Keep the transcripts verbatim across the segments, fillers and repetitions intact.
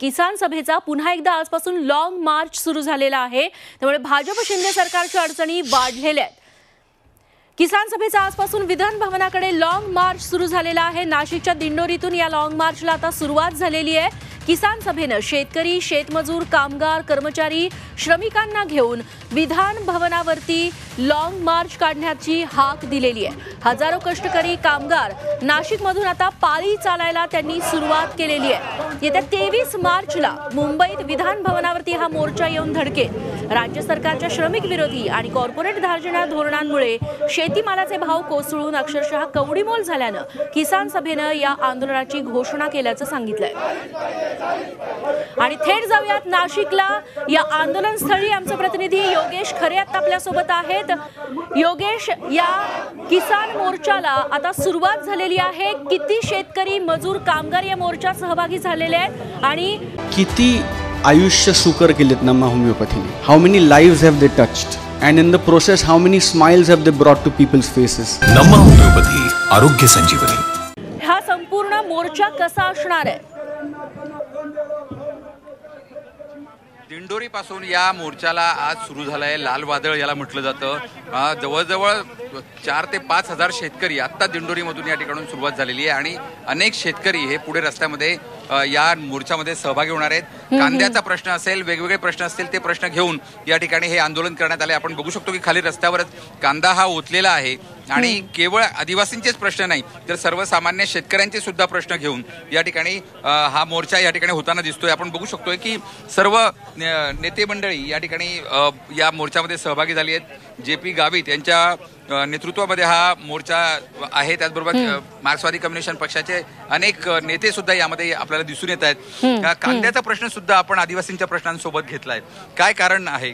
किसान सभेचा पुन्हा एकदा आजपासून लॉंग मार्च सुरू झालेला आहे। त्यामुळे भाजप शिंदे सरकारच्या अडचणी वाढलेल्या आहेत। किसान सभेचा आजपासून विधान भवनाकडे लॉंग मार्च सुरू झालेला आहे। नाशिकच्या दिंडोरीतून या लॉंग मार्चला आता सुरुवात झालेली आहे। किसान सभेने शेतकरी, शेतमजूर, कामगार, कर्मचारी, श्रमिकांना घेऊन विधान भवनावरती लॉंग मार्च काढण्याची हाक दिलेली आहे। हजारो कष्टकरी कामगार नाशिकमधून आता पायी चालायला त्यांनी सुरुवात केलेली आहे। येत्या तेवीस मार्चला मुंबईत विधान भवनावरती हा मोर्चा येऊन धडकेल। राज्य सरकारच्या श्रमिक विरोधी आणि कॉर्पोरेट धार्जिणा धोरणांमुळे शेतीमालाचे भाव कोसळून अक्षरशः कवडीमोल झाल्यानं किसान सभेने या आंदोलनाची घोषणा केल्याचं सांगितलंय। आणि थेट जाऊयात नाशिकला, या आंदोलन स्थळी आमचे प्रतिनिधी योगेश खरे आता आपल्या सोबत आहेत। योगेश, या किसान मोर्चाला आता सुरुवात झालेली आहे। किती शेतकरी, मजूर, कामगार या मोर्चात सहभागी झालेले आहेत आणि किती आयुष्य सुकर केलेत ना होमिओपॅथीने। How many lives have they touched and in the process how many smiles have they brought to people's faces. नम होमिओपॅथी आरोग्य संजीवनी। हा संपूर्ण मोर्चा कसा असणार आहे? दिंडोरी पासून या मोर्चाला आज सुरू झाला आहे। लाल वादळ याला म्हटलं जातं। जवळजवळ चार ते पाच हजार शेतकरी आत्ता दिंडोरीमधून या ठिकाणून सुरुवात झालेली आहे आणि अनेक शेतकरी हे पुढे रस्त्यामध्ये या मोर्चामध्ये सहभागी होणार आहेत। कांद्याचा प्रश्न असेल, वेगवेगळे प्रश्न असतील, ते प्रश्न घेऊन या ठिकाणी हे आंदोलन करण्यात आले। आपण बघू शकतो की खाली रस्त्यावरच कांदा हा ओतलेला आहे आणि केवळ आदिवासींचेच प्रश्न नाही तर सर्वसामान्य शेतकऱ्यांचे सुद्धा प्रश्न घेऊन या ठिकाणी हा मोर्चा या ठिकाणी होताना दिसतोय। आपण बघू शकतोय की सर्व नेते मंडळी या ठिकाणी या मोर्चामध्ये सहभागी झाली आहेत। जे पी गावित यांच्या नेतृत्वामध्ये हा मोर्चा आहे। त्याचबरोबर मार्क्सवादी कम्युनिस्ट पक्षाचे अनेक नेते सुद्धा यामध्ये आपल्याला दिसून येत आहेत। कांद्याचा प्रश्न सुद्धा आपण आदिवासींच्या प्रश्नांसोबत घेतलाय, काय कारण आहे?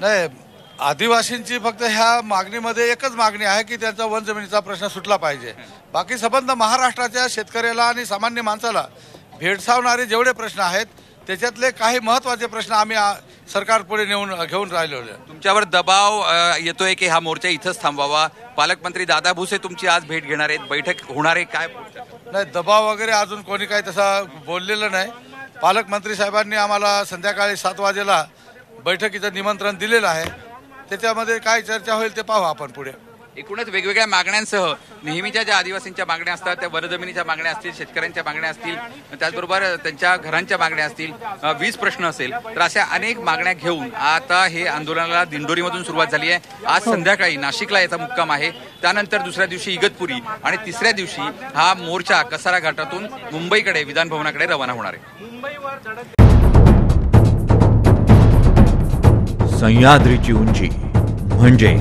नाही, आदिवासींची फक्त ह्या मागणीमध्ये एकच मागणी आहे की त्यांचा वन जमिनीचा प्रश्न सुटला पाहिजे। बाकी संबंध महाराष्ट्राच्या शेतकऱ्याला आणि सामान्य माणसाला भेडसावणारे जेवढे प्रश्न आहेत त्याच्यातले काही महत्त्वाचे प्रश्न आम्ही सरकारपुढे नेऊन घेऊन राहिलेले। तुमच्यावर दबाव येतोय की हा मोर्चा इथंच थांबवावा? पालकमंत्री दादा भुसे तुमची आज भेट घेणार आहेत, बैठक होणार आहे, काय? नाही, दबाव वगैरे अजून कोणी काही तसा बोललेलं नाही। पालकमंत्री साहेबांनी आम्हाला संध्याकाळी सात वाजेला बैठकीचं निमंत्रण दिलेलं आहे। त्याच्यामध्ये काय चर्चा होईल ते पाहू आपण पुढे। एकूणच वेगवेगळ्या मागण्यांसह नेहमीच्या ज्या आदिवासींच्या मागण्या असतात, त्या वनजमिनीच्या मागण्या असतील, शेतकऱ्यांच्या मागण्या असतील, त्याचबरोबर त्यांच्या घरांच्या मागण्या असतील, वीज प्रश्न असेल, तर अशा अनेक मागण्या घेऊन आता हे आंदोलनाला दिंडोरीमधून सुरुवात झाली आहे। आज संध्याकाळी नाशिकला याचा मुक्काम आहे, त्यानंतर दुसऱ्या दिवशी इगतपुरी आणि तिसऱ्या दिवशी हा मोर्चा कसारा घाटातून मुंबईकडे विधान भवनाकडे रवाना होणार आहे। मुंबईवर सह्याद्रीची उंची म्हणजे